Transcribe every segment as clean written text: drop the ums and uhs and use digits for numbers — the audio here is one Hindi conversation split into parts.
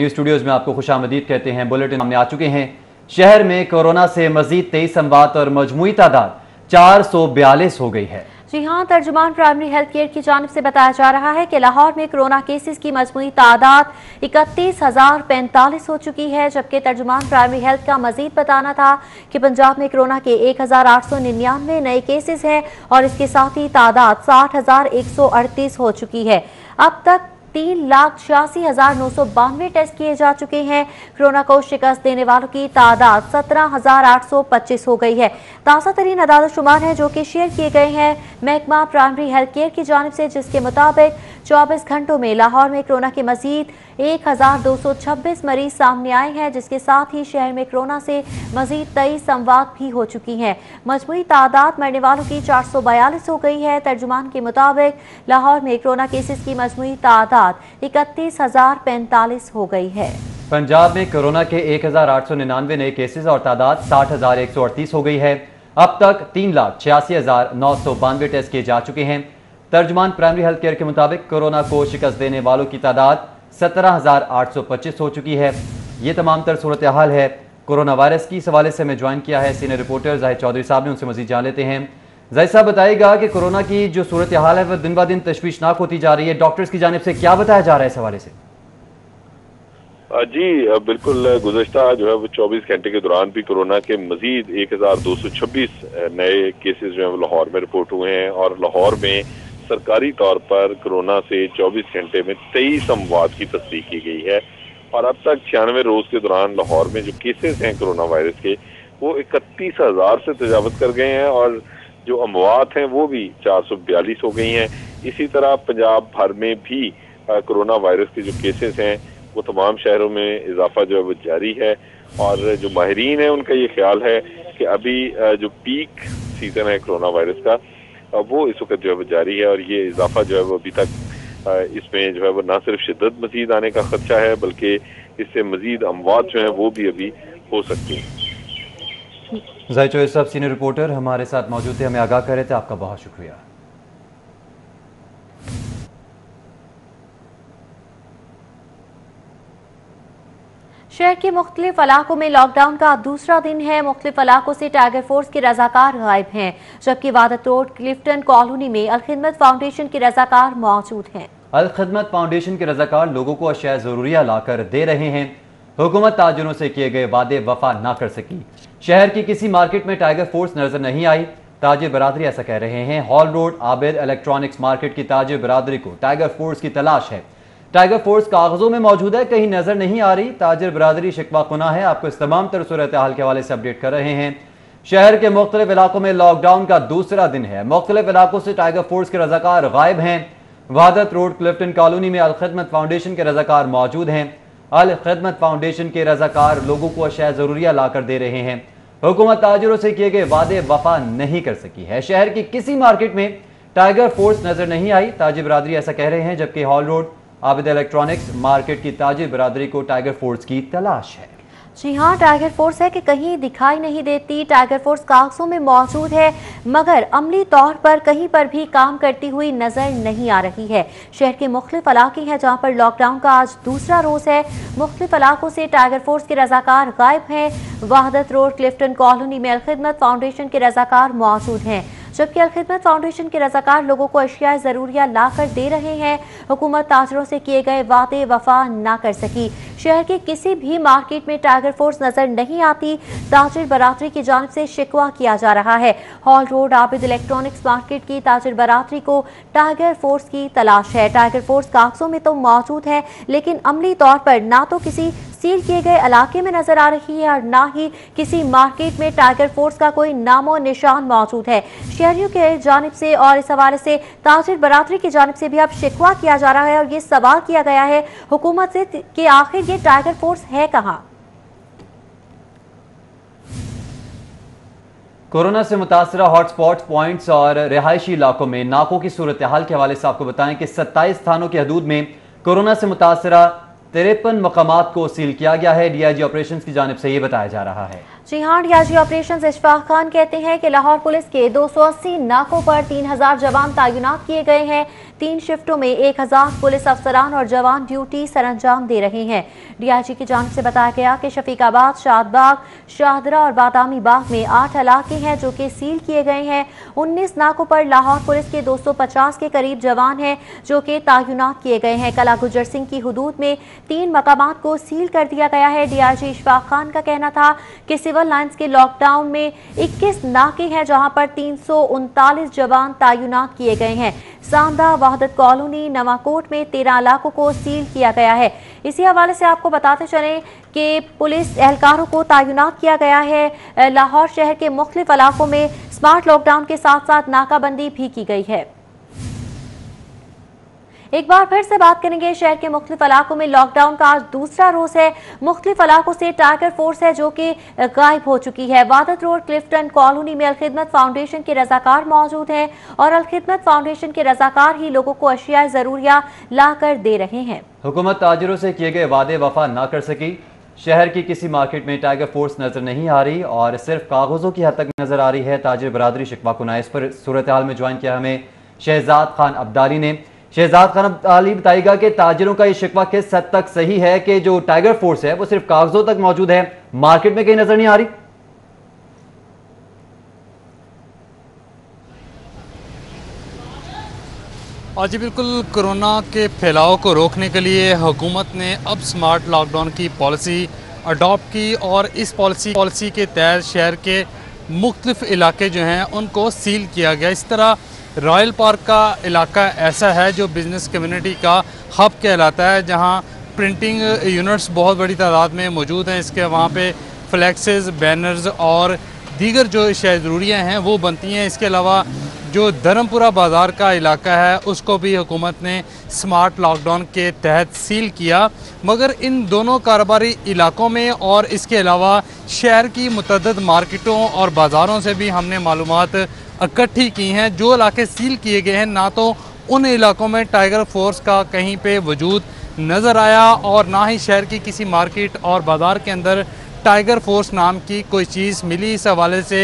न्यूज़ स्टूडियोज़ में आपको खुशामदीद कहते हैं। बुलेटिन सामने आ चुके हैं। शहर में कोरोना से मजीद 23 अमवात और मजमूई तादाद 442 हो गई है। जी हाँ, तर्जुमान प्राइमरी हेल्थ केयर की जानिब से बताया जा रहा है कि लाहौर में कोरोना केसेस की मजमूई तादाद 31,045 हो चुकी है, जबकि तर्जुमान प्राइमरी हेल्थ का मजीद बताना था कि पंजाब में कोरोना के 1,899 नए केसेस हैं और इसके साथ ही तादाद 60,138 हो चुकी है। अब तक 3,86,992 टेस्ट किए जा चुके हैं। कोरोना को शिकस्त देने वालों की तादाद 17,825 हो गई है। ताज़ा तरीन अदाद शुमार हैं जो कि शेयर किए गए हैं महकमा प्राइमरी हेल्थ केयर की जानिब से, जिसके मुताबिक 24 घंटों में लाहौर में कोरोना के मजीद 1,226 मरीज सामने आए हैं, जिसके साथ ही शहर में कोरोना से मजीद 23 अमवात भी हो चुकी हैं। मजमूई तादाद मरने वालों की 442 हो गई है। तर्जुमान के मुताबिक लाहौर में कोरोना केसेस की मजमूई तादाद 31,045 हो गई है। पंजाब में कोरोना के 1,899 नए केसेस और तादाद 60,138 हो गई है। अब तक 3,86,992 टेस्ट किए जा चुके हैं। तर्जुमान प्राइमरी हेल्थ केयर के मुताबिक कोरोना को शिकस्त देने वालों की तादाद 17,825 हो चुकी है। ये तमाम तर सूरत हाल है कोरोना वायरस की। इस हवाले से हमें ज्वाइन किया है सीनियर रिपोर्टर जाहिद चौधरी साहब ने, उनसे मजीद जान लेते हैं। जाहिद साहब बताइएगा कि कोरोना की जो सूरत हाल है वह दिन ब दिन तश्वीशनाक होती जा रही है, डॉक्टर्स की जानिब से क्या बताया जा रहा है इस हवाले से? जी बिल्कुल, गुज़श्ता जो है वो 24 घंटे के दौरान भी कोरोना के मजीद 1,226 नए केसेज जो है वो लाहौर में रिपोर्ट हुए हैं और लाहौर में सरकारी तौर पर कोरोना से 24 घंटे में 23 अमवात की तस्दीक की गई है। और अब तक 96 रोज के दौरान लाहौर में जो केसेस हैं कोरोना वायरस के वो 31,000 से तजावत कर गए हैं और जो अमवात हैं वो भी 442 हो गई हैं। इसी तरह पंजाब भर में भी कोरोना वायरस के जो केसेस हैं वो तमाम शहरों में इजाफा जो है वो जारी है और जो माहिरीन हैं उनका ये ख्याल है कि अभी जो पीक सीजन है कोरोना वायरस का वो इस वक्त जो है वो जारी है और ये इजाफा जो है वो अभी तक इसमें जो है वो ना सिर्फ शिद्दत मजीद आने का खदशा है बल्कि इससे मजीद अमवात जो है वो भी अभी हो सकती हैं। जाहिद चौधरी साहब सीनियर रिपोर्टर हमारे साथ मौजूद थे, हमें आगाह कर रहे थे, आपका बहुत शुक्रिया। शहर के मुख्तलिफ इलाकों में लॉकडाउन का दूसरा दिन है। मुख्तलिफ इलाकों से टाइगर फोर्स के रजाकार गायब हैं, जबकि वादत रोड क्लिफ्टन कॉलोनी में अल खिदमत फाउंडेशन के रजाकार मौजूद हैं। अल खिदमत फाउंडेशन के रजाकार लोगों को अशिया जरूरिया लाकर दे रहे हैं। हुकूमत ताजरों से किए गए वादे वफा ना कर सकी। शहर की किसी मार्केट में टाइगर फोर्स नजर नहीं आई। ताजिर बरादरी ऐसा कह रहे हैं। Hall road Abid electronics market की ताजिर बरादरी को टाइगर फोर्स की तलाश है। टाइगर फोर्स कागजों में मौजूद है, कहीं नजर नहीं आ रही। ताजिर बरादरी शिकवा कुना है। आपको इस तमाम तर सूरत हाल के हवाले से अपडेट कर रहे हैं। शहर के मुख्तलिफ इलाकों में लॉकडाउन का दूसरा दिन है। मुख्तलिफ इलाकों से टाइगर फोर्स के रजाकार गायब हैं। वादत रोड क्लिफ्टन कॉलोनी में अल खिदमत फाउंडेशन के रजाकार मौजूद हैं। अल खिदमत फाउंडेशन के रजाकार लोगों को अशिया जरूरिया लाकर दे रहे हैं। हुकूमत ताजिरों से किए गए वादे वफा नहीं कर सकी है। शहर की किसी मार्केट में टाइगर फोर्स नजर नहीं आई। ताजिर बरादरी ऐसा कह रहे हैं, जबकि hall road Abid electronics market की ताजिर बरादरी को टाइगर फोर्स की तलाश है। जी हाँ, टाइगर फोर्स है कि कहीं दिखाई नहीं देती। टाइगर फोर्स कागजों में मौजूद है मगर अमली तौर पर कहीं पर भी काम करती हुई नजर नहीं आ रही है। शहर के मुख्तलिफ इलाके हैं जहाँ पर लॉकडाउन का आज दूसरा रोज है। मुख्तलिफ इलाकों से टाइगर फोर्स के रजाकार गायब हैं। वहदत रोड क्लिफ्टन कॉलोनी में अल खिदमत फाउंडेशन के रजाकार मौजूद हैं, जबकि अल खिदमत फाउंडेशन के रजाकार लोगों को अशिया जरूरिया लाकर दे रहे हैं। हुकूमत ताजरों से किए गए वादे वफा ना कर सकी। शहर के किसी भी मार्केट में टाइगर फोर्स नजर नहीं आती। ताजिर बरादरी की जानिब से शिकवा किया जा रहा है। Hall road Abid electronics market की ताजिर बरादरी को टाइगर फोर्स की तलाश है। टाइगर फोर्स कागजों में तो मौजूद है लेकिन अमली तौर पर ना तो किसी सील किए गए इलाके में नजर आ रही है और ना ही किसी मार्केट में टाइगर फोर्स का कोई नामो निशान मौजूद है। शहरियों के जानिब से और इस हवाले से ताजिर बरादरी की जानिब से भी अब शिकवा किया जा रहा है और ये सवाल किया गया है हुकूमत से कि आखिर ये टाइगर फोर्स है कहाँ। कोरोना से मुतासरा हॉटस्पॉट पॉइंट्स और रिहायशी इलाकों में नाकों की सूरत हाल के हवाले से आपको बताएं कि 27 थानों की हदूद में कोरोना से मुतासरा 53 मकामात को सील किया गया है। डीआईजी ऑपरेशंस की जानिब से ये बताया जा रहा है। जी हाँ, रियाजी ऑपरेशन इशफाक खान कहते हैं कि लाहौर पुलिस के 280 नाकों पर 3000 जवान तैनात किए गए हैं। 3 शिफ्टों में 1000 पुलिस अफसरान और जवान ड्यूटी सरंजाम दे रहे हैं। डीआईजी की जानिब से बताया गया कि शफीकाबाद, शादबाग, शाहदरा और बादामी बाग में 8 इलाके हैं जो कि सील किए गए हैं। 19 नाकों पर लाहौर पुलिस के 250 के करीब जवान हैं जो कि तैनात किए गए हैं। कला गुजर सिंह की हदूद में 3 मकामात को सील कर दिया गया है। डीआईजी इशफाक खान का कहना था कि सिविल लाइन्स के लॉकडाउन में 21 नाके हैं जहाँ पर 339 जवान तैनात किए गए हैं। सांदा, वहदत कॉलोनी, नवाकोट में 13 इलाकों को सील किया गया है। इसी हवाले से आपको बताते चलें कि पुलिस एहलकारों को तैनात किया गया है। लाहौर शहर के मुख्तलिफ इलाकों में स्मार्ट लॉकडाउन के साथ साथ नाकाबंदी भी की गई है। एक बार फिर से बात करेंगे, शहर के मुख्तलिफ इलाकों में लॉकडाउन का आज दूसरा रोज है। मुख्तलिफ इलाकों से टाइगर फोर्स है जो कि गायब हो चुकी है। वादत रोड, क्लिफ्टन कॉलोनी में अल खिदमत फाउंडेशन के रजाकार मौजूद हैं और अल खिदमत फाउंडेशन के रजाकार ही लोगों को अशियाए ज़रूरिया ला कर दे रहे हैं। हुकूमत ताजरों से किए गए वादे वफा ना कर सकी। शहर की किसी मार्केट में टाइगर फोर्स नजर नहीं आ रही और सिर्फ कागजों की हद तक नजर आ रही है। ताजिर बरादरी शिकवा कुना, इस पर सूरत हाल में ज्वाइन किया हमें शहजाद खान अब्दाली ने। शहजाद खान अब्दाली बताएगा कि ताजिरों का ये शिकवा किस हद तक सही है कि जो टाइगर फोर्स है वो सिर्फ कागजों तक मौजूद है, मार्केट में कहीं नजर नहीं आ रही। आज बिल्कुल कोरोना के फैलाव को रोकने के लिए हुकूमत ने अब स्मार्ट लॉकडाउन की पॉलिसी अडॉप्ट की और इस पॉलिसी के तहत शहर के मुख्तलिफ इलाके जो हैं उनको सील किया गया। इस तरह रॉयल पार्क का इलाका ऐसा है जो बिज़नेस कम्युनिटी का हब कहलाता है, जहां प्रिंटिंग यूनिट्स बहुत बड़ी तादाद में मौजूद हैं। इसके वहां पे फ्लैक्सेस, बैनर्स और दीगर जो ज़रूरियाँ हैं वो बनती हैं। इसके अलावा जो धर्मपुरा बाज़ार का इलाका है उसको भी हुकूमत ने स्मार्ट लॉकडाउन के तहत सील किया, मगर इन दोनों कारोबारी इलाकों में और इसके अलावा शहर की मुतअद्दिद मार्केटों और बाज़ारों से भी हमने मालूमात इकट्ठी की हैं। जो इलाके सील किए गए हैं, ना तो उन इलाकों में टाइगर फोर्स का कहीं पे वजूद नज़र आया और ना ही शहर की किसी मार्केट और बाज़ार के अंदर टाइगर फोर्स नाम की कोई चीज़ मिली। इस हवाले से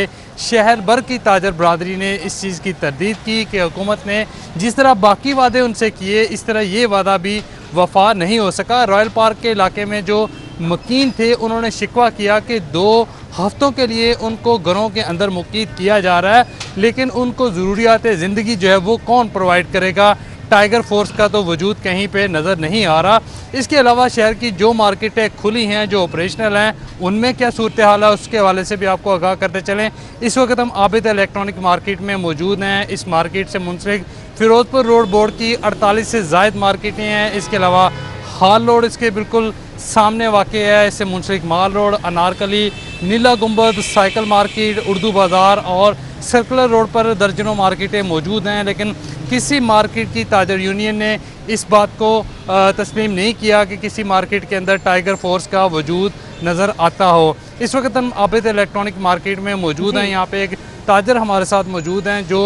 शहर भर की ताजर बरादरी ने इस चीज़ की तरदीद की कि हुकूमत ने जिस तरह बाकी वादे उनसे किए इस तरह ये वादा भी वफा नहीं हो सका। रॉयल पार्क के इलाके में जो मकीन थे उन्होंने शिकवा किया कि 2 हफ्तों के लिए उनको घरों के अंदर मुकीद किया जा रहा है, लेकिन उनको ज़रूरियात ज़िंदगी जो है वो कौन प्रोवाइड करेगा, टाइगर फोर्स का तो वजूद कहीं पे नज़र नहीं आ रहा। इसके अलावा शहर की जो मार्केटें खुली हैं, जो ऑपरेशनल हैं, उनमें क्या सूरत हाल है उसके हवाले से भी आपको आगाह करते चलें। इस वक्त हम आबिद इलेक्ट्रॉनिक मार्केट में मौजूद हैं। इस मार्केट से मुंसलिक फिरोजपुर रोड बोर्ड की 48 से ज़ायद मार्केटें हैं। इसके अलावा हाल रोड इसके बिल्कुल सामने वाक़ है, इससे मुंसलिक माल रोड, अनारकली, नीला गुम्बद, साइकिल मार्केट, उर्दू बाज़ार और सर्कुलर रोड पर दर्जनों मार्केटें मौजूद हैं, लेकिन किसी मार्केट की ताजर यूनियन ने इस बात को तस्लीम नहीं किया कि किसी मार्केट के अंदर टाइगर फोर्स का वजूद नज़र आता हो। इस वक्त हम आबिद इलेक्ट्रॉनिक मार्केट में मौजूद हैं। यहाँ पे एक ताजर हमारे साथ मौजूद हैं जो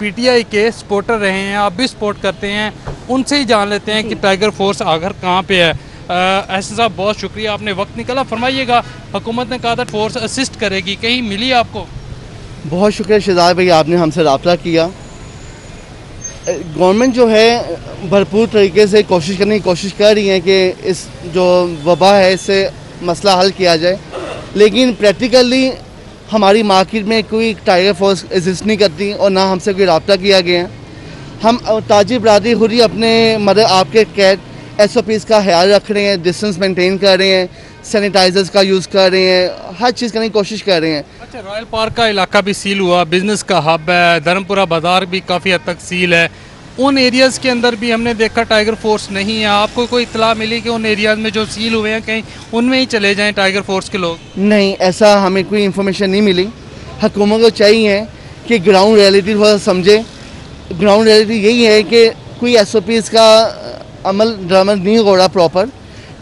पीटीआई के सपोर्टर रहे हैं, आप भी सपोर्ट करते हैं, उनसे ही जान लेते हैं कि टाइगर फोर्स आखिर कहाँ पे है। ऐसे साहब बहुत शुक्रिया, आपने वक्त निकाला। फरमाइएगा, हुकूमत ने कहा था फोर्स असिस्ट करेगी, कहीं मिली आपको? बहुत शुक्रिया शहजाद भाई, आपने हमसे रब्ता किया। गवर्नमेंट जो है भरपूर तरीके से कोशिश करने की कोशिश कर रही है कि इस जो वबा है इससे मसला हल किया जाए, लेकिन प्रैक्टिकली हमारी मार्केट में कोई टाइगर फोर्स एग्जिस्ट नहीं करती और ना हमसे कोई रब्ता किया गया। हम ताजिर बरादरी खुद ही अपने मदद आपके कैट SOPs का ख्याल रख रहे हैं, डिस्टेंस मेंटेन कर रहे हैं, सैनिटाइजर्स का यूज़ कर रहे हैं, हर चीज़ करने की कोशिश कर रहे हैं। अच्छा, रॉयल पार्क का इलाका भी सील हुआ, बिज़नेस का हब है, धर्मपुरा बाज़ार भी काफ़ी हद तक सील है, उन एरियाज़ के अंदर भी हमने देखा टाइगर फोर्स नहीं है। आपको कोई इतला मिली कि उन एरियाज़ में जो सील हुए हैं कहीं उनमें ही चले जाएँ टाइगर फोर्स के लोग? नहीं, ऐसा हमें कोई इन्फॉर्मेशन नहीं मिली। हुकूमत को चाहिए कि ग्राउंड रियलिटी थोड़ा समझे। ग्राउंड रियलिटी यही है कि कोई SOPs का अमल दरामद नहीं हो रहा प्रॉपर।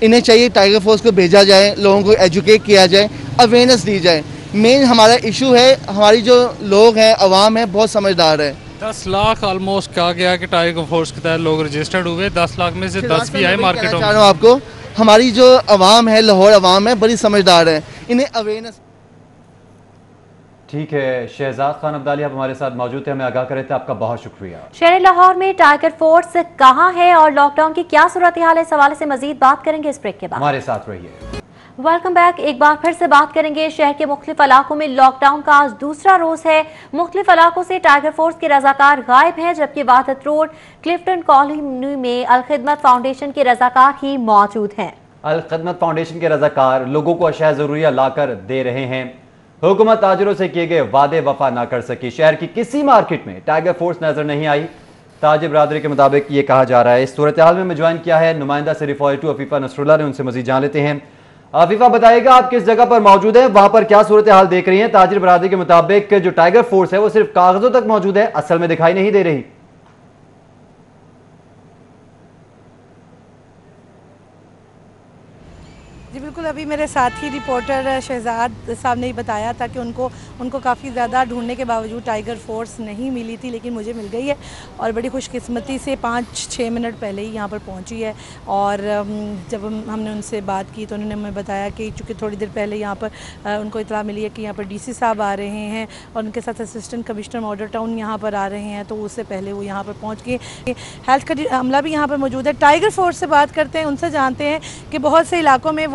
इन्हें चाहिए टाइगर फोर्स को भेजा जाए, लोगों को एजुकेट किया जाए, अवेयरनेस दी जाए। मेन हमारा इशू है, हमारी जो लोग हैं, आवाम है, बहुत समझदार है। 10 लाख ऑलमोस्ट कहा गया कि टाइगर फोर्स के तहत लोग रजिस्टर्ड हुए, 10 लाख में से 10 भी आए मार्केट में। आपको हमारी जो आवाम है, लाहौर आवाम है, बड़ी समझदार है, इन्हें अवेयरनेस ठीक है, शहजाद खान अब्दाली आप हमारे साथ मौजूद थे, हमें आगाह करे थे, आपका बहुत शुक्रिया। शहर लाहौर में टाइगर फोर्स कहाँ है और लॉकडाउन की क्या सूरत हाल है, इस हवाले से मजीद बात करेंगे इस ब्रेक के बाद, हमारे साथ रहिए। वेलकम बैक, एक बार फिर से बात करेंगे। शहर के मुख्तलिफ इलाकों में लॉकडाउन का आज दूसरा रोज़ है। मुख्तलिफ इलाकों से टाइगर फोर्स के रज़ाकार गायब हैं, जबकि वाहत रोड क्लिफ्टन कॉलोनी में अल खिदमत फाउंडेशन के रज़ाकार ही मौजूद हैं। अल खिदमत फाउंडेशन के रज़ाकार लोगों को अशिया ज़रूरिया लाकर दे रहे हैं। हुकूमत ताजरों से किए गए वादे वफा ना कर सकी। शहर की किसी मार्केट में टाइगर फोर्स नजर नहीं आई। ताज बरादरी के मुताबिक ये कहा जा रहा है। इस सूरत हाल में ज्वाइन किया है नुमाइंदा सिर्फ और टू अफीफा नसरुल्ला ने, उनसे मजीद जान लेते हैं। आफिफा बताएगा आप किस जगह पर मौजूद हैं, वहां पर क्या सूरत हाल देख रही हैं। ताजिर बरादरी के मुताबिक जो टाइगर फोर्स है वो सिर्फ कागजों तक मौजूद है, असल में दिखाई नहीं दे रही। जी बिल्कुल, अभी मेरे साथ ही रिपोर्टर शहजाद साहब ने ही बताया था कि उनको काफ़ी ज़्यादा ढूंढने के बावजूद टाइगर फोर्स नहीं मिली थी, लेकिन मुझे मिल गई है और बड़ी खुशकिस्मती से 5-6 मिनट पहले ही यहाँ पर पहुँची है। और जब हमने उनसे बात की तो उन्होंने हमें बताया कि चूँकि थोड़ी देर पहले यहाँ पर उनको इतला मिली है कि यहाँ पर DC साहब आ रहे हैं और उनके साथ असिस्टेंट कमिश्नर मॉडल टाउन यहाँ पर आ रहे हैं, तो उससे पहले वो यहाँ पर पहुँच गए। हेल्थ का अमला भी यहाँ पर मौजूद है। टाइगर फोर्स से बात करते हैं, उनसे जानते हैं कि बहुत से इलाकों में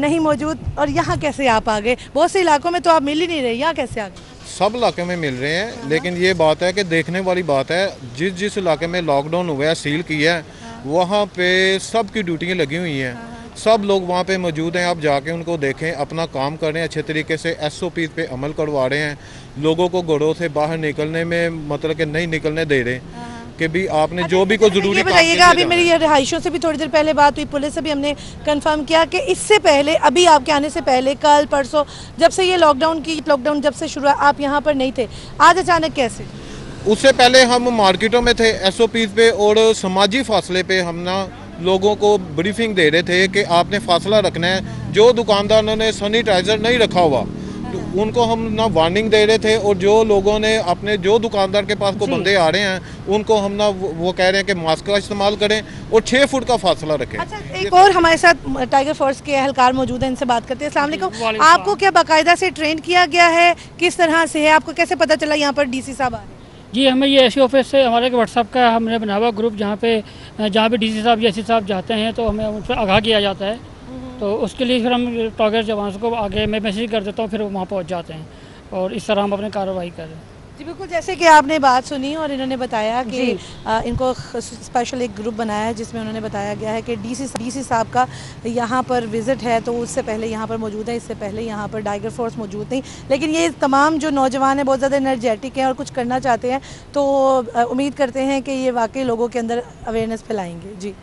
नहीं मौजूद और यहाँ कैसे आप आ गए। बहुत से इलाकों में तो आप मिल ही नहीं रहे, यहाँ कैसे आ गए? सब इलाके में मिल रहे हैं, लेकिन ये बात है कि देखने वाली बात है, जिस जिस इलाके में लॉकडाउन हुआ है, सील किया है, वहाँ पे सब की ड्यूटियाँ लगी हुई हैं, सब लोग वहाँ पे मौजूद हैं। आप जाके उनको देखें, अपना काम कर रहे हैं अच्छे तरीके से, SOP पे अमल करवा रहे हैं, लोगों को घरों से बाहर निकलने में मतलब कि नहीं निकलने दे रहे कि भी आपने जो भी को जरूरी बताइएगा। अभी मेरी रिहाइशों से भी थोड़ी देर पहले बात हुई, पुलिस से भी हमने कंफर्म किया कि इससे पहले अभी आपके आने से पहले कल परसों जब से ये लॉकडाउन जब से शुरू हुआ आप यहाँ पर नहीं थे, आज अचानक कैसे? उससे पहले हम मार्केटों में थे, SOP पे और समाजी फासले पे हम ना लोगों को ब्रीफिंग दे रहे थे कि आपने फासला रखना है। जो दुकानदारों ने सैनिटाइजर नहीं रखा हुआ उनको हम ना वार्निंग दे रहे थे, और जो लोगों ने अपने जो दुकानदार के पास को बंदे आ रहे हैं उनको हम ना वो कह रहे हैं कि मास्क का इस्तेमाल करें और 6 फुट का फासला रखें। अच्छा, एक और हमारे साथ टाइगर फोर्स के अहलकार मौजूद हैं, इनसे बात करते हैं। अस्सलाम वालेकुम, आपको क्या बाकायदा से ट्रेन किया गया है, किस तरह से है, आपको कैसे पता चला यहाँ पर DC साहब आ रहे हैं? जी, हमें ये ऐसी ऑफिस से हमारे व्हाट्सअप का हमने बना हुआ ग्रुप जहाँ पे DC साहब जैसी साहब जाते हैं तो हमें उनसे आगाह किया जाता है, तो उसके लिए फिर हम टाइगर जवानों को आगे मैं मैसेज कर देता हूँ, फिर वो वहाँ पहुँच जाते हैं और इस तरह हम अपनी कार्रवाई कर रहे हैं। जी बिल्कुल, जैसे कि आपने बात सुनी और इन्होंने बताया कि इनको स्पेशल एक ग्रुप बनाया है जिसमें उन्होंने बताया गया है कि DC साहब का यहाँ पर विज़िट है, तो उससे पहले यहाँ पर मौजूद है, इससे पहले यहाँ पर टाइगर फोर्स मौजूद नहीं। लेकिन ये तमाम जो नौजवान हैं बहुत ज़्यादा एनर्जेटिक हैं और कुछ करना चाहते हैं, तो उम्मीद करते हैं कि ये वाकई लोगों के अंदर अवेयरनेस फैलाएँगे। जी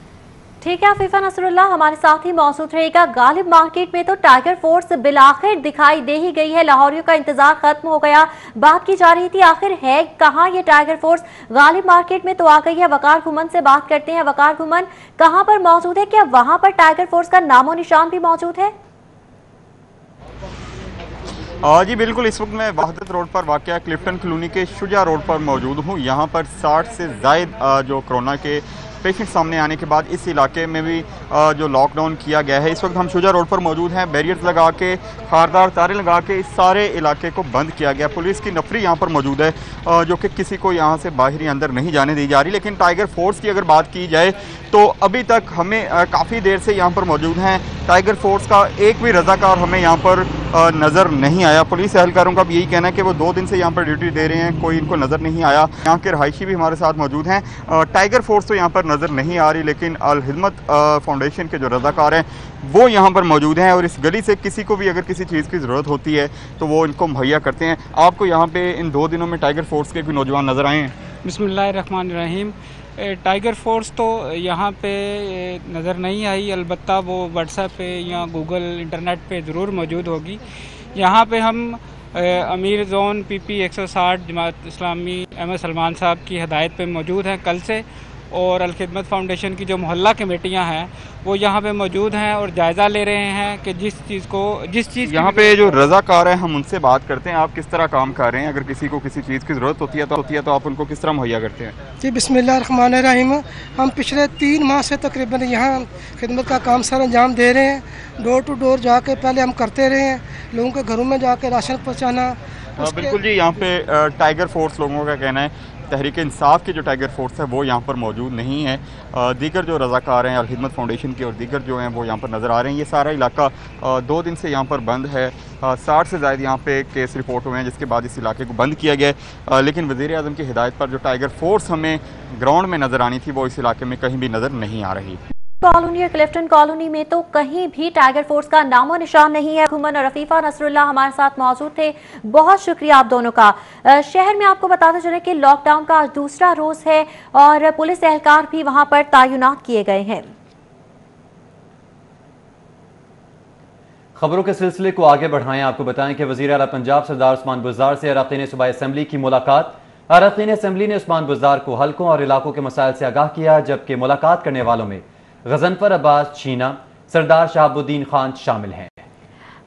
ठीक है, आफिफा नसरुल्ला हमारे साथ ही मौजूद रहेगा। गालिब मार्केट में तो टाइगर फोर्स बिलाखिर दिखाई दे ही गई है, लाहौरियों का इंतजार खत्म हो गया। बात की जा रही थी आखिर है कहाँ ये टाइगर फोर्स, गालिब मार्केट में तो आ गई है। वकार घुमन से बात करते हैं। वकार घुमन कहाँ पर मौजूद है, क्या वहाँ पर टाइगर फोर्स का नामो निशान भी मौजूद है? जी बिल्कुल, इस वक्त मैं वहादत रोड पर वाक़ क्लिफ्टन कॉलोनी के शुजा रोड पर मौजूद हूँ। यहाँ पर 60 से ज़ायद जो कोरोना के पेशेंट सामने आने के बाद इस इलाके में भी जो लॉकडाउन किया गया है। इस वक्त हम शुजा रोड पर मौजूद हैं, बैरियर्स लगा के, खारदार तारे लगा के इस सारे इलाके को बंद किया गया। पुलिस की नफरी यहाँ पर मौजूद है जो कि किसी को यहाँ से बाहर या अंदर नहीं जाने दी जा रही। लेकिन टाइगर फोर्स की अगर बात की जाए तो अभी तक हमें काफ़ी देर से यहाँ पर मौजूद हैं, टाइगर फोर्स का एक भी रज़ाकार हमें यहाँ पर नज़र नहीं आया। पुलिस एहलकारों का भी यही कहना है कि वो 2 दिन से यहाँ पर ड्यूटी दे रहे हैं, कोई इनको नज़र नहीं आया। यहाँ के रहायशी भी हमारे साथ मौजूद हैं, टाइगर फोर्स तो यहाँ पर नज़र नहीं आ रही, लेकिन अल खिदमत फाउंडेशन के जो रज़ाकार हैं वो यहाँ पर मौजूद हैं और इस गली से किसी को भी अगर किसी चीज़ की ज़रूरत होती है तो वो इनको मुहैया करते हैं। आपको यहाँ पे इन 2 दिनों में टाइगर फोर्स के कोई नौजवान नज़र आए हैं? बिस्मिल्लाहिर्रहमानिर्रहीम, टाइगर फोर्स तो यहाँ पे नज़र नहीं आई, अलबत्ता वो व्हाट्सएप पे या गूगल इंटरनेट पे ज़रूर मौजूद होगी। यहाँ पे हम अमीर जोन PP 160 जमात इस्लामी अहमद सलमान साहब की हदायत पे मौजूद हैं कल से, और अल खिदमत फाउंडेशन की जो मोहल्ला कमेटियाँ हैं वो यहाँ पे मौजूद हैं और जायज़ा ले रहे हैं कि जिस चीज़ यहाँ पे जो रज़ाकार हैं हम उनसे बात करते हैं। आप किस तरह काम कर रहे हैं, अगर किसी को किसी चीज़ की ज़रूरत होती है तो आप उनको किस तरह मुहैया करते हैं? जी बिस्मिल्लाहिर्रहमानिर्रहीम, हम पिछले 3 माह से तकरीबन यहाँ खिदमत का काम सर अंजाम दे रहे हैं। डोर टू डोर जाके पहले हम करते रहे हैं, लोगों के घरों में जाके राशन पहुँचाना, बिल्कुल जी, यहाँ पे टाइगर फोर्स लोगों का कहना है तहरीक इंसाफ की जो टाइगर फोर्स है वो यहाँ पर मौजूद नहीं है। दीगर जो रज़ाकार हैं अल खिदमत फ़ाउंडेशन के और दीगर जो हैं वो यहाँ पर नज़र आ रहे हैं। ये सारा इलाका 2 दिन से यहाँ पर बंद है। 60 से ज़ायद यहाँ पे केस रिपोर्ट हुए हैं जिसके बाद इस इलाके को बंद किया गया है। लेकिन वज़ीर आज़म की हिदायत पर जो टाइगर फोर्स हमें ग्राउंड में नज़र आनी थी वो इस इलाके में कहीं भी नज़र नहीं आ रही। कॉलोनी और क्लिफ्टन कॉलोनी में तो कहीं भी टाइगर फोर्स का नामो निशान नहीं है। हुमन और रफीफा नसरुल्ला हमारे साथ मौजूद थे, बहुत शुक्रिया आप दोनों का। शहर में आपको बताते चले कि लॉकडाउन का आज दूसरा रोज है और पुलिस एहलकार भी वहां पर तैनात किए गए हैं। खबरों के सिलसिले को आगे बढ़ाएं, आपको बताएं कि वज़ीर आला पंजाब सरदार उस्मान बुज़दार से अरकान सूबाई असेंबली की मुलाकात। अरकान असेंबली ने उस्मान बुज़दार को हल्कों और इलाकों के मसाइल से आगाह किया, जबकि मुलाकात करने वालों में गजनफर अब्बास छीना, सरदार शहाबुद्दीन खान शामिल हैं।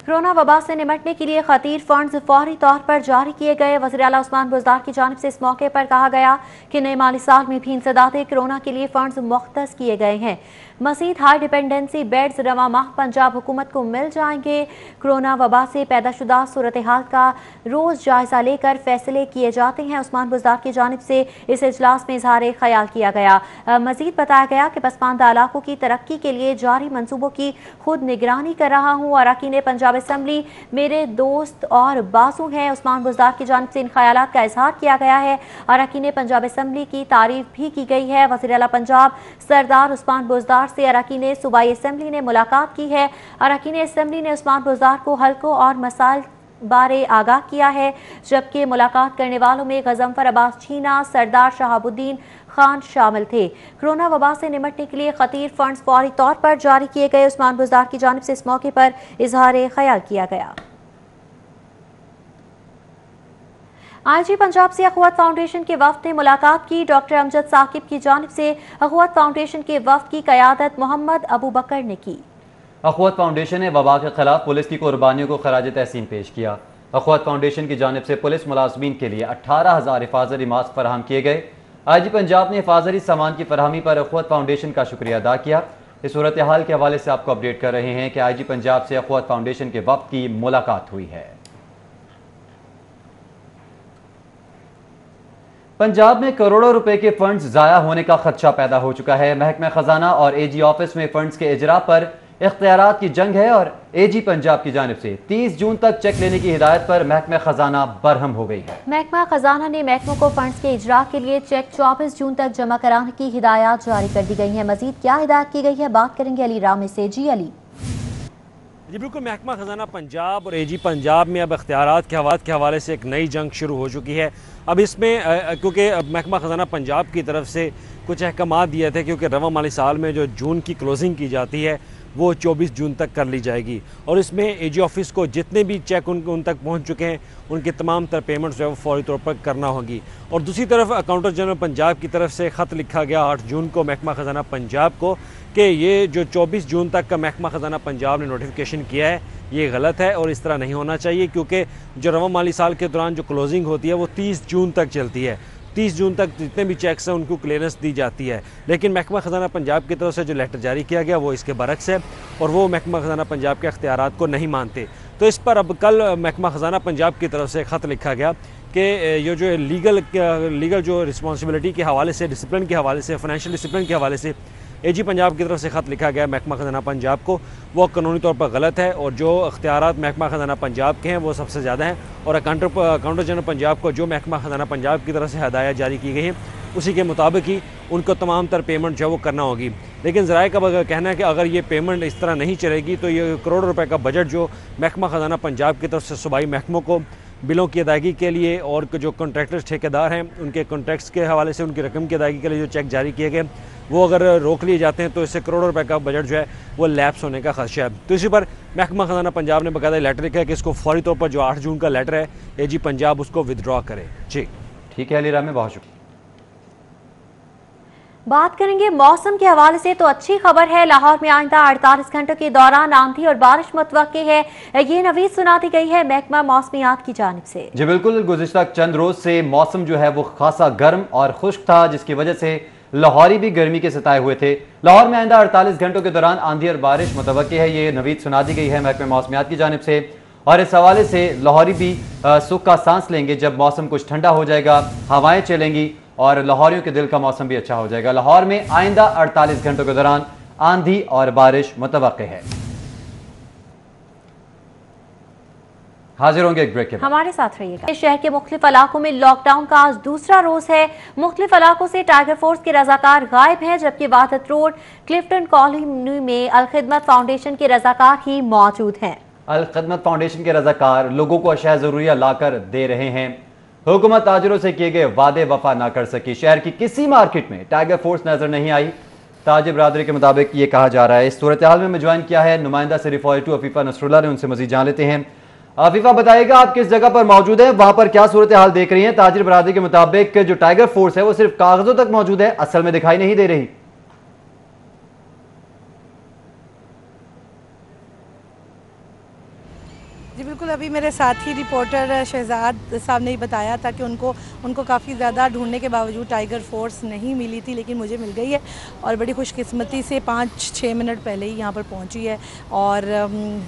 कोरोना वबा से निपटने के लिए खतीर फंड्स फौरी तौर पर जारी किए गए। वज़ीर आला उस्मान बुज़दार की जानिब से इस मौके पर कहा गया कि नए माली साल में भी इंसदादे कोरोना के लिए फंड्स मुख्तस किए गए हैं। मज़ीद हाई डिपेंडेंसी बेड्स रवा माह पंजाब हुकूमत को मिल जाएंगे। कोरोना वबा से पैदाशुदा सूरत हाल का रोज़ जायजा लेकर फैसले किए जाते हैं। उस्मान बुज़दार की जानिब से इस इजलास में इजहार ख्याल किया गया। मज़ीद बताया गया कि पसमानदा इलाकों की तरक्की के लिए जारी मनसूबों की खुद निगरानी कर रहा हूँ। अरकान पंजाब असम्बली मेरे दोस्त और बाजू हैं। उस्मान बुज़दार की जानिब से इन ख्यालात का इजहार किया गया है। अरकान पंजाब असम्बली की तारीफ भी की गई है। वज़ीर आला पंजाब सरदार उस्मान बुज़दार से अरकान सूबाई असेंबली ने मुलाकात की है। अरकान असेंबली ने उस्मान बुज़दार को हल्कों और मसाइल बारे आगाह किया है, जबकि मुलाकात करने वालों में गजनफर अब्बास छीना, सरदार शहाबुद्दीन खान शामिल थे। कोरोना वबा से निपटने के लिए खतीर फंड्स फौरी तौर पर जारी किए गए। उस्मान बुज़दार की जानिब से इस मौके पर इजहार ख्याल किया गया। आईजी पंजाब से अखवात फाउंडेशन के वफ्द ने मुलाकात की। डॉक्टर अमजद साकिब की जानिब से अखवात फाउंडेशन के वफ्द की क़यादत मोहम्मद अबू बकर ने की। अखवात फाउंडेशन ने वबा के खिलाफ पुलिस की कुर्बानियों को खराज तहसीन पेश किया। अखवात फाउंडेशन की जानिब से पुलिस मुलाजमीन के लिए 18,000 हिफाजती मास्क फराहम किए गए। आईजी पंजाब ने हिफाजती सामान की फरहमी पर अखवात फाउंडेशन का शुक्रिया अदा किया। इस सूरत हाल के हवाले से आपको अपडेट कर रहे हैं कि आईजी पंजाब से अखवात फाउंडेशन के वफ्द की मुलाकात हुई है। पंजाब में करोड़ों रुपए के फंड्स जाया होने का खदशा पैदा हो चुका है। महकमा खजाना और एजी ऑफिस में फंड्स के इजरा पर इख्तियारात की जंग है और एजी पंजाब की जानिब से 30 जून तक चेक लेने की हिदायत पर महकमा खजाना बरहम हो गई है। महकमा खजाना ने महकमों को फंड्स के इजरा के लिए चेक 24 जून तक जमा कराने की हिदायत जारी कर दी गई है। मजीद क्या हिदायत की गई है, बात करेंगे अली राम से। जी अली। जी बिल्कुल, महकमा खजाना पंजाब और एजी पंजाब में अब इख्तियारात के हवाले से एक नई जंग शुरू हो चुकी है। अब इसमें क्योंकि महकमा खजाना पंजाब की तरफ से कुछ अहकाम दिए थे, क्योंकि रवा माली साल में जो जून की क्लोजिंग की जाती है वो 24 जून तक कर ली जाएगी और इसमें एजी ऑफिस को जितने भी चेक उन तक पहुंच चुके हैं उनके तमाम तरह पेमेंट्स जो है वो फौरी तौर पर करना होगी। और दूसरी तरफ अकाउंटर जनरल पंजाब की तरफ से ख़त लिखा गया 8 जून को महकमा ख़जाना पंजाब को कि ये जो 24 जून तक का महकमा ख़जाना पंजाब ने नोटिफिकेशन किया है ये गलत है और इस तरह नहीं होना चाहिए, क्योंकि जो रवा माली साल के दौरान जो क्लोजिंग होती है वो 30 जून तक चलती है। 30 जून तक जितने भी चेक्स हैं उनको क्लियरेंस दी जाती है, लेकिन महकमा ख़जाना पंजाब की तरफ से जो लेटर जारी किया गया वो इसके बरक्स है और वो महकमा ख़जाना पंजाब के अख्तियारात को नहीं मानते। तो इस पर अब कल महकमा ख़जाना पंजाब की तरफ से ख़त लिखा गया कि ये जो लीगल जो रिस्पॉन्सिबिलिटी के हवाले से, डिसिप्लिन के हवाले से, फाइनेंशियल डिसिप्लिन के हवाले से एजी पंजाब की तरफ से ख़त लिखा गया महकमा ख़जाना पंजाब को, वो कानूनी तौर पर गलत है और जो अख्तियारात महकमा ख़जाना पंजाब के हैं वो सबसे ज़्यादा हैं और अकाउंटर जनरल पंजाब को जो महकमा ख़जाना पंजाब की तरफ से हदायत जारी की गई हैं उसी के मुताबिक ही उनको तमाम तर पेमेंट जो है वो करना होगी। लेकिन ज़राए का कहना है कि अगर ये पेमेंट इस तरह नहीं चलेगी तो ये करोड़ों रुपये का बजट जो महकमा ख़जाना पंजाब की तरफ से सूबाई महकमों को बिलों की अदायगी के लिए और जो कॉन्ट्रैक्टर्स ठेकेदार हैं उनके कॉन्ट्रैक्ट्स के हवाले से उनकी रकम की अदायगी के लिए जो चेक जारी किए गए वो अगर रोक लिए जाते हैं तो इससे करोड़ों रुपए का बजट जो है वो लैप्स होने का खदशा है। तो इसी पर महकमा ख़जाना पंजाब ने बाकायदा लेटर लिखा है कि इसको फौरी तौर पर जो 8 जून का लेटर है एजी पंजाब उसको विदड्रॉ करे। जी ठीक है अली राम, बहुत शुक्रिया। बात करेंगे मौसम के हवाले से तो अच्छी खबर है, लाहौर में आइंदा 48 घंटों के दौरान आंधी और बारिश मुतवक्के है। ये नवीद सुना दी गई है महकमा मौसमियात की जानिब से। जी बिल्कुल, गुज़िश्ता चंद रोज़ से मौसम जो है वो खासा गर्म और खुश्क था, जिसकी वजह से लाहौरी भी गर्मी के सताए हुए थे। लाहौर में आइंदा 48 घंटों के दौरान आंधी और बारिश मुतवक्के है, ये नवीद सुना दी गई है महकमा मौसमियात की जानिब से। और इस हवाले से लाहौरी भी सुख का सांस लेंगे जब मौसम कुछ ठंडा हो जाएगा, हवाएं चलेंगी और लाहौरियों के दिल का मौसम भी अच्छा हो जाएगा। लाहौर में आइंदा 48 घंटों के दौरान आंधी और बारिश मुतवक्के है। हाजिर होंगे एक ब्रेक के बाद, हमारे साथ रहिएगा। शहर के मुख्तलिफ इलाकों में लॉकडाउन का आज दूसरा रोज है। मुख्तलिफ इलाकों से टाइगर फोर्स के रजाकार गायब हैं, जबकि वाहत रोड क्लिफ्टन कॉलोनी में अल खिदमत फाउंडेशन के रजाकार ही मौजूद हैं। अल खिदमत फाउंडेशन के रजाकार लोगों को अशिया जरूरिया लाकर दे रहे हैं। हुकूमत ताजरों से किए गए वादे वफा ना कर सकी। शहर की किसी मार्केट में टाइगर फोर्स नजर नहीं आई। ताजिर बरादरी के मुताबिक ये कहा जा रहा है। इस सूरत हाल में ज्वाइन किया है नुमाइंदा सिर्फ और टू अफीफा नसरुल्ला ने। उनसे मजीद जान लेते हैं। अफीफा बताएगा आप किस जगह पर मौजूद है, वहां पर क्या सूरत हाल देख रही है। ताजिर बरादरी के मुताबिक जो टाइगर फोर्स है वो सिर्फ कागजों तक मौजूद है, असल में दिखाई नहीं दे रही। जी बिल्कुल, अभी मेरे साथ ही रिपोर्टर शहजाद साहब ने ही बताया था कि उनको काफ़ी ज़्यादा ढूंढने के बावजूद टाइगर फोर्स नहीं मिली थी, लेकिन मुझे मिल गई है और बड़ी खुशकिस्मती से 5-6 मिनट पहले ही यहाँ पर पहुँची है। और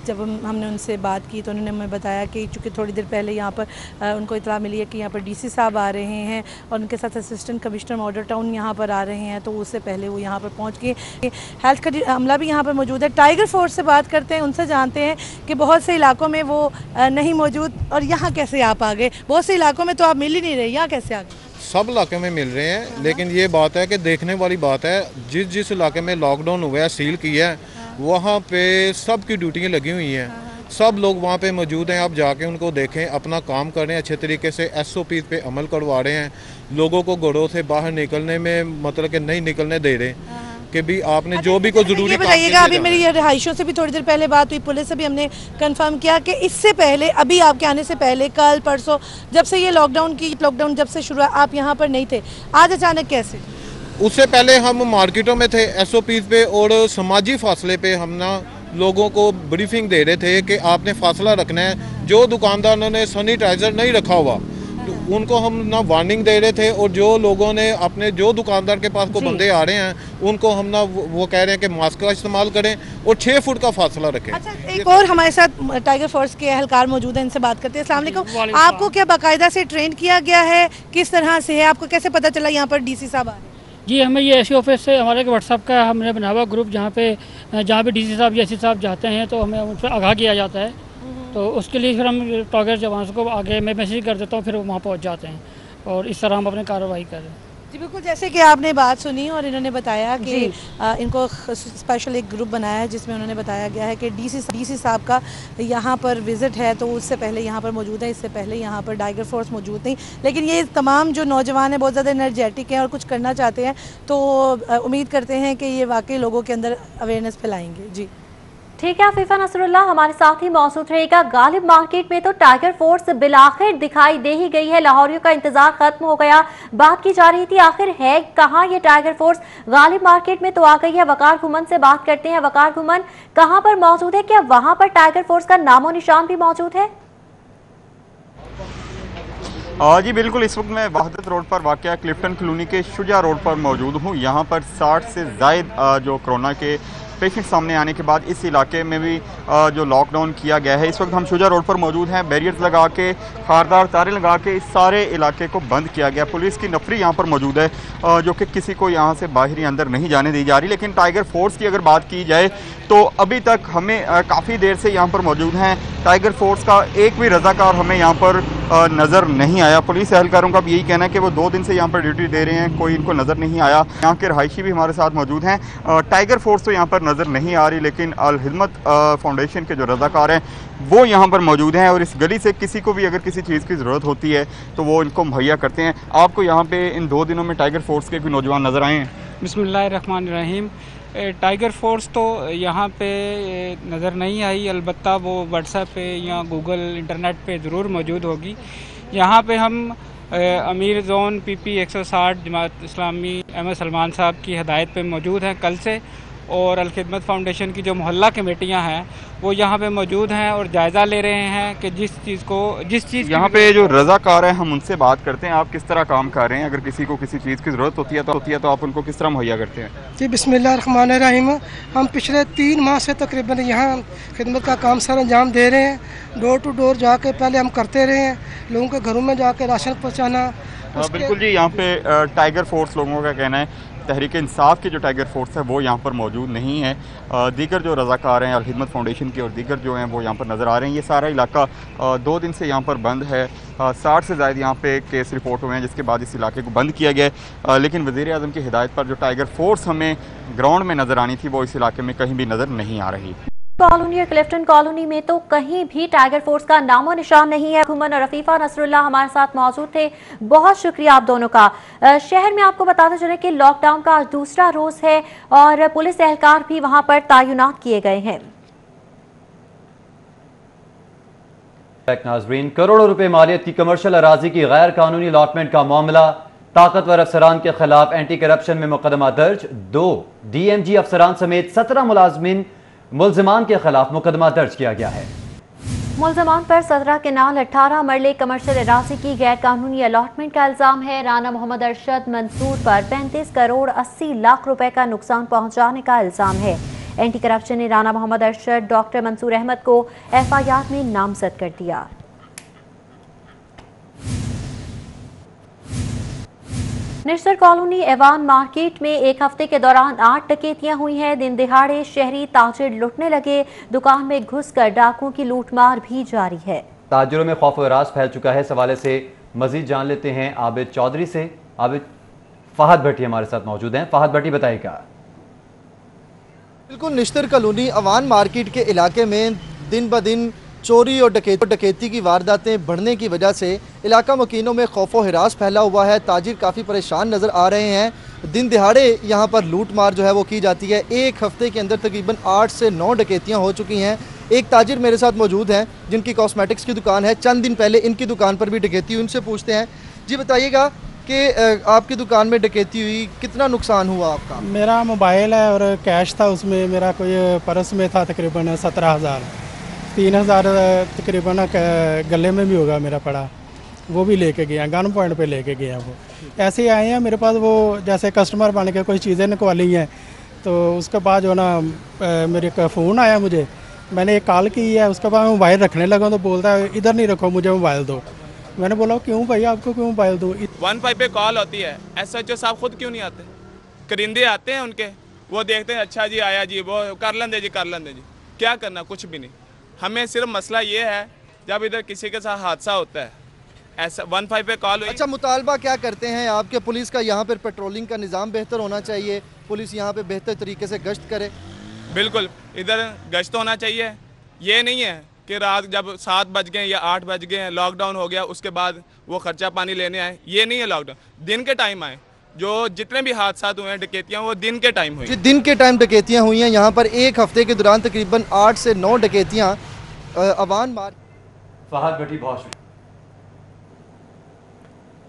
जब हमने उनसे बात की तो उन्होंने हमें बताया कि चूँकि थोड़ी देर पहले यहाँ पर उनको इतला मिली है कि यहाँ पर DC साहब आ रहे हैं और उनके साथ असिस्टेंट कमिश्नर मॉडल टाउन यहाँ पर आ रहे हैं, तो उससे पहले वो यहाँ पर पहुँच गए। हेल्थ का अमला भी यहाँ पर मौजूद है। टाइगर फोर्स से बात करते हैं, उनसे जानते हैं कि बहुत से इलाकों में वो नहीं मौजूद और यहाँ कैसे आप आ गए। बहुत से इलाकों में तो आप मिल ही नहीं रहे, यहाँ कैसे आ गए? सब इलाके में मिल रहे हैं, लेकिन ये बात है कि देखने वाली बात है जिस इलाके में लॉकडाउन हुआ है, सील किया है, वहाँ पे सबकी ड्यूटियाँ लगी हुई हैं। सब लोग वहाँ पे मौजूद हैं, आप जाके उनको देखें, अपना काम कर रहे हैं अच्छे तरीके से, SOP पे अमल करवा रहे हैं, लोगों को घरों से बाहर निकलने में मतलब कि नहीं निकलने दे रहे कि भी आपने जो भी को जरूरी बताइएगा। अभी मेरी ये रिहाइशों से भी थोड़ी देर पहले बात हुई, पुलिस से भी हमने कंफर्म किया कि इससे पहले अभी आपके आने से पहले कल परसों जब से ये लॉकडाउन जब से शुरू हुआ आप यहाँ पर नहीं थे, आज अचानक कैसे? उससे पहले हम मार्केटों में थे, SOPs पे और सामाजिक फासले पे हम ना लोगों को ब्रीफिंग दे रहे थे कि आपने फासला रखना है। जो दुकानदारों ने सैनिटाइजर नहीं रखा हुआ उनको हम ना वार्निंग दे रहे थे, और जो लोगों ने अपने जो दुकानदार के पास को बंदे आ रहे हैं उनको हम ना वो कह रहे हैं कि मास्क का इस्तेमाल करें और 6 फुट का फासला रखें। अच्छा, एक और हमारे साथ टाइगर फोर्स के अहलकार मौजूद हैं, इनसे बात करते हैं। अस्सलाम वालेकुम, आपको क्या बाकायदा से ट्रेन किया गया है? किस तरह से है? आपको कैसे पता चला यहाँ पर DC साहब आ रहे हैं? जी, हमें ये SC ऑफिस से हमारे व्हाट्सअप का हमने बना हुआ ग्रुप जहाँ पे DC साहब या SC साहब जाते हैं तो हमें उन पर आगाह किया जाता है, तो उसके लिए फिर हम टाइगर जवानों को आगे मैं मैसेज कर देता हूँ, फिर वो वहाँ पहुँच जाते हैं और इस तरह हम अपनी कार्रवाई करें। जी बिल्कुल, जैसे कि आपने बात सुनी और इन्होंने बताया कि इनको स्पेशल एक ग्रुप बनाया है जिसमें उन्होंने बताया गया है कि DC साहब का यहाँ पर विज़िट है, तो उससे पहले यहाँ पर मौजूद है। इससे पहले यहाँ पर टाइगर फोर्स मौजूद नहीं, लेकिन ये तमाम जो नौजवान हैं बहुत ज़्यादा एनर्जेटिक हैं और कुछ करना चाहते हैं, तो उम्मीद करते हैं कि ये वाकई लोगों के अंदर अवेयरनेस फैलाएँगे। जी ठीक है, अफीफा नसरुल्ला हमारे साथ ही मौजूद रहेगा। गालिब मार्केट में तो टाइगर फोर्स बिलाखिर दिखाई दे ही गई है, लाहौरियों का इंतजार खत्म हो गया। बात की जा रही थी आखिर है कहाँ ये टाइगर फोर्स, गालिब मार्केट में तो आ गई है। वकार घुमन से बात करते हैं। वकार घुमन कहाँ पर मौजूद है, क्या वहाँ पर टाइगर फोर्स का नामो निशान भी मौजूद है? जी बिल्कुल, इस वक्त मैं वहादत रोड पर वाक़िया क्लिफ्टन कॉलोनी के शुजा रोड पर मौजूद हूँ। यहाँ पर 60 से ज़ायद जो कोरोना के पेशेंट सामने आने के बाद इस इलाके में भी जो लॉकडाउन किया गया है। इस वक्त हम शुजा रोड पर मौजूद हैं, बैरियर्स लगा के, खारदार तारे लगा के इस सारे इलाके को बंद किया गया। पुलिस की नफरी यहाँ पर मौजूद है जो कि किसी को यहाँ से बाहर या अंदर नहीं जाने दी जा रही। लेकिन टाइगर फोर्स की अगर बात की जाए तो अभी तक हमें काफ़ी देर से यहाँ पर मौजूद हैं, टाइगर फोर्स का एक भी रज़ाकार हमें यहाँ पर नज़र नहीं आया। पुलिस एहलकारों का भी यही कहना है कि वो 2 दिन से यहाँ पर ड्यूटी दे रहे हैं, कोई इनको नज़र नहीं आया। यहाँ के रहायशी भी हमारे साथ मौजूद हैं। टाइगर फोर्स तो यहाँ पर नज़र नहीं आ रही, लेकिन अल खिदमत फाउंडेशन के जो रज़ाकार हैं वो यहाँ पर मौजूद हैं और इस गली से किसी को भी अगर किसी चीज़ की ज़रूरत होती है तो वो इनको मुहैया करते हैं। आपको यहाँ पर इन 2 दिनों में टाइगर फोर्स के कोई नौजवान नज़र आए हैं? बिस्मिल्लाहिर्रहमानिर्रहीम, टाइगर फोर्स तो यहाँ पे नज़र नहीं आई, अलबत्ता वो व्हाट्सएप पे या गूगल इंटरनेट पे ज़रूर मौजूद होगी। यहाँ पे हम अमीर जोन PP 160 जमात इस्लामी अहमद सलमान साहब की हदायत पे मौजूद हैं कल से, और अल खिदमत फाउंडेशन की जो मोहल्ला कमेटियां हैं वो यहाँ पे मौजूद हैं और जायज़ा ले रहे हैं कि जिस चीज़ यहाँ पे जो रज़ाकार हैं हम उनसे बात करते हैं। आप किस तरह काम कर रहे हैं, अगर किसी को किसी चीज़ की ज़रूरत होती है तो आप उनको किस तरह मुहैया करते हैं? जी बिस्मिल्लाह रहमान रहीम, हम पिछले 3 माह से तकरीबन यहाँ खिदमत का काम सर अंजाम दे रहे हैं। डोर टू डोर जाके पहले हम करते रहे हैं, लोगों के घरों में जाके राशन पहुँचाना। बिल्कुल जी, यहाँ पे टाइगर फोर्स लोगों का कहना है तहरीक इंसाफ की जो टाइगर फोर्स है वो यहाँ पर मौजूद नहीं है। दीगर जो रज़ाकार हैं अल खिदमत फाउंडेशन के और दीगर जो हैं वो यहाँ पर नज़र आ रहे हैं। ये सारा इलाका 2 दिन से यहाँ पर बंद है। 60 से ज़्यादा यहाँ पे केस रिपोर्ट हुए हैं जिसके बाद इस इलाके को बंद किया गया है। लेकिन वज़ीर आज़म की हिदायत पर जो टाइगर फोर्स हमें ग्राउंड में नज़र आनी थी वो इस इलाके में कहीं भी नज़र नहीं आ रही। कॉलोनी और क्लिफ्टन कॉलोनी में तो कहीं भी टाइगर फोर्स का नामो निशान नहीं है। हुमन और रफीफा नसरुल्ला हमारे साथ मौजूद थे, बहुत शुक्रिया आप दोनों का। शहर में आपको बताते चले कि लॉकडाउन का आज दूसरा रोज है और पुलिस एहलकार भी वहां पर तैनात किए गए हैं। नाजरीन, करोड़ों रुपए मालियत की कमर्शियल अराजी की गैर कानूनी अलॉटमेंट का मामला, ताकतवर अफसरान के खिलाफ एंटी करप्शन में मुकदमा दर्ज, 2 DMG अफसरान समेत 17 मुलजमान के खिलाफ मुकदमा दर्ज किया गया है। मुलजमान पर 17 केनाल 18 मरले कमर्शियल एराजी की गैर कानूनी अलॉटमेंट का इल्ज़ाम है। राना मोहम्मद अरशद मंसूर पर 35 करोड़ 80 लाख रुपए का नुकसान पहुंचाने का इल्ज़ाम है। एंटी करप्शन ने राना मोहम्मद अरशद, डॉक्टर मंसूर अहमद को FIR में नामजद कर दिया। निश्तर कॉलोनी एवान मार्केट में 1 हफ्ते के दौरान 8 डकैतियां हुई हैं। दिन दिहाड़े शहरी ताजिर लुटने लगे, दुकान में घुसकर डाकुओं की लूटमार भी जारी है। ताजिरों में खौफ और रास फैल चुका है। सवाले से मजीद जान लेते हैं आबिद चौधरी से। आबिद, फहद भट्टी हमारे साथ मौजूद हैं। फहद भट्टी बताएगा। बिल्कुल, निश्तर कॉलोनी एवान मार्केट के इलाके में दिन ब दिन चोरी और डकैती की वारदातें बढ़ने की वजह से इलाका मकीनों में खौफ और हिरास फैला हुआ है। ताजिर काफ़ी परेशान नज़र आ रहे हैं। दिन दिहाड़े यहाँ पर लूट मार जो है वो की जाती है। 1 हफ्ते के अंदर तकरीबन 8 से 9 डकैतियाँ हो चुकी हैं। एक ताजिर मेरे साथ मौजूद हैं जिनकी कॉस्मेटिक्स की दुकान है। चंद दिन पहले इनकी दुकान पर भी डकैती हुई। उनसे पूछते हैं। जी बताइएगा कि आपकी दुकान में डकैती हुई, कितना नुकसान हुआ आपका? मेरा मोबाइल है और कैश था उसमें, मेरा कोई पर्स में था तकरीबन 17,000, 3,000 तकरीबन गले में भी होगा मेरा पड़ा, वो भी लेके गया, गन पॉइंट पे लेके गया। वो ऐसे आए हैं मेरे पास, वो जैसे कस्टमर बन के कोई चीज़ें निकवाली हैं। तो उसके बाद जो ना मेरे का फ़ोन आया, मुझे मैंने एक कॉल की है, उसके बाद मोबाइल रखने लगा तो बोलता है इधर नहीं रखो, मुझे मोबाइल दो। मैंने बोला क्यों भैया आपको क्यों मोबाइल दो? 1 पे कॉल होती है। SHO साहब खुद क्यों नहीं आते? करिंदे आते हैं उनके, वो देखते हैं अच्छा जी आया जी, वो कर लेंगे जी। क्या करना, कुछ भी नहीं। हमें सिर्फ मसला ये है जब इधर किसी के साथ हादसा होता है, ऐसा 1-5 पे कॉल हुई। अच्छा, मुतालबा क्या करते हैं आपके? पुलिस का यहाँ पर पेट्रोलिंग का निज़ाम बेहतर होना चाहिए, पुलिस यहाँ पे बेहतर तरीके से गश्त करे। बिल्कुल, इधर गश्त होना चाहिए। ये नहीं है कि रात जब 7 बज गए या 8 बज गए, लॉकडाउन हो गया, उसके बाद वो खर्चा पानी लेने आए। ये नहीं है, लॉकडाउन दिन के टाइम आए। जो जितने भी हादसा हुए हैं डकैतियाँ, वो दिन के टाइम हुई। दिन के टाइम डकैतियाँ हुई हैं यहाँ पर। 1 हफ्ते के दौरान तकरीबन 8 से 9 डकैतियाँ अवान मार्केट। फहद भट्टी, बहुत शुक्रिया।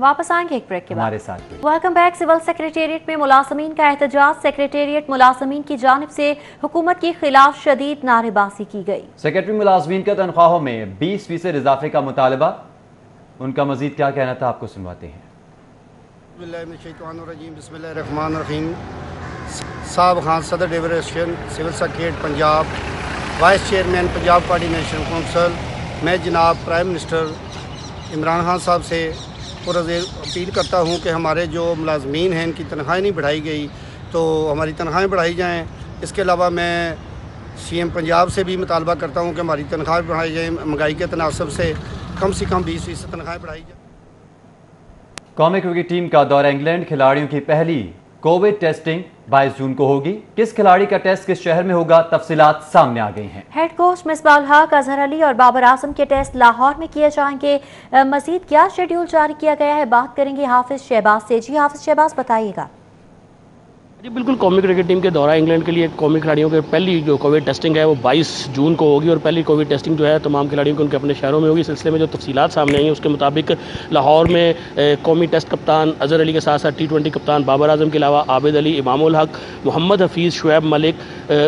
वापस आएंगे एक ब्रेक के बाद। Welcome back. सिविल सेक्रेटेरिएट में मुलाजमीन का एहतजाज। सेक्रेटेरिएट मुलाजमीन की जानिब से हुकूमत के खिलाफ शदीद नारेबाजी की गई। सेक्रेटरी मुलाजमीन का तनख्वाहों में 20% इजाफे का मुतालबा। उनका मजीद क्या कहना था आपको सुनवाते हैं। बिस्मिल्लाहिर्रहमानिर्रहीम। साहब खान सदर डेवरेशन civil secretary Punjab, vice chairman Punjab coordination council, मैं जनाब प्राइम मिनिस्टर इमरान खान साहब से पुरज़ोर अपील करता हूं कि हमारे जो मुलाजमीन हैं इनकी तनख्वाहें नहीं बढ़ाई गई तो हमारी तनख्वाहें बढ़ाई जाएँ। इसके अलावा मैं CM पंजाब से भी मुतालबा करता हूँ कि हमारी तनख्वाहें बढ़ाई जाएँ, महंगाई के तनासब से कम 20% तनख्वाहें बढ़ाई जाएँ। कौमी क्रिकेट टीम का दौरा इंग्लैंड, खिलाड़ियों की पहली कोविड टेस्टिंग 22 जून को होगी। किस खिलाड़ी का टेस्ट किस शहर में होगा, तफसीलात सामने आ गई हैं। हेड कोच मिसबाह उल हक, अजहर अली और बाबर आजम के टेस्ट लाहौर में किए जाएंगे। मजीद क्या शेड्यूल जारी किया गया है, बात करेंगे हाफिज शहबाज से। जी हाफिज शहबाज बताइएगा। जी बिल्कुल, कौमी क्रिकेट टीम के दौरा इंग्लैंड के लिए कौमी खिलाड़ियों के पहली जो कोविड टेस्टिंग है वो 22 जून को होगी और पहली कोविड टेस्टिंग जो है तमाम खिलाड़ियों की उनके अपने शहरों में होगी। इस सिलसिले में जो तफसीलात सामने आई हैं उसके मुताबिक लाहौर में कौमी टेस्ट कप्तान अजहर अली के साथ साथ T20 कप्तान बाबर आजम के अलावा आबिद अली, इमाम उल हक, मोहम्मद हफीज़, शोएब मलिक,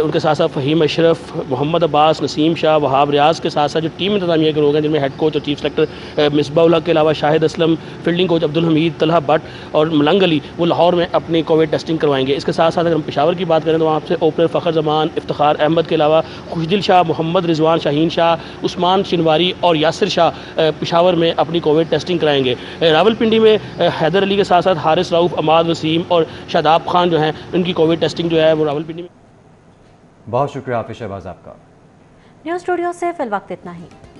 उनके साथ साथ फ़हीम अशरफ, मोहम्मद अब्बास, नसीम शाह, वहाब रियाज के साथ साथ जो टीम इंतजामिया के लोग हैं जिनमें हेड कोच और चीफ सेलेक्टर मिसबा उल हक के अलावा शाहिद असलम, फील्डिंग कोच अब्दुल हमीद, तलहा भट्ट और मलंग अली, वो लाहौर में अपनी कोविड टेस्टिंग करवाएंगे। इसके साथ साथ अगर हम पेशावर की बात करें तो वहाँ से ओपनर फ़खर जमान, इफ्तिखार अहमद के अलावा खुशदिल शाह, मोहम्मद रिजवान, शाहीन शाह, उस्मान शिनवारी और यासिर शाह पेशावर में अपनी कोविड टेस्टिंग कराएंगे। रावलपिंडी में हैदर अली के साथ साथ हारिस रऊफ, अमाद वसीम और शादाब खान जो हैं उनकी कोविड टेस्टिंग जो है वो रावलपिंडी में। बहुत शुक्रिया आफिस शहबाज आपका। न्यूज़ स्टूडियो से फिलहाल इतना ही।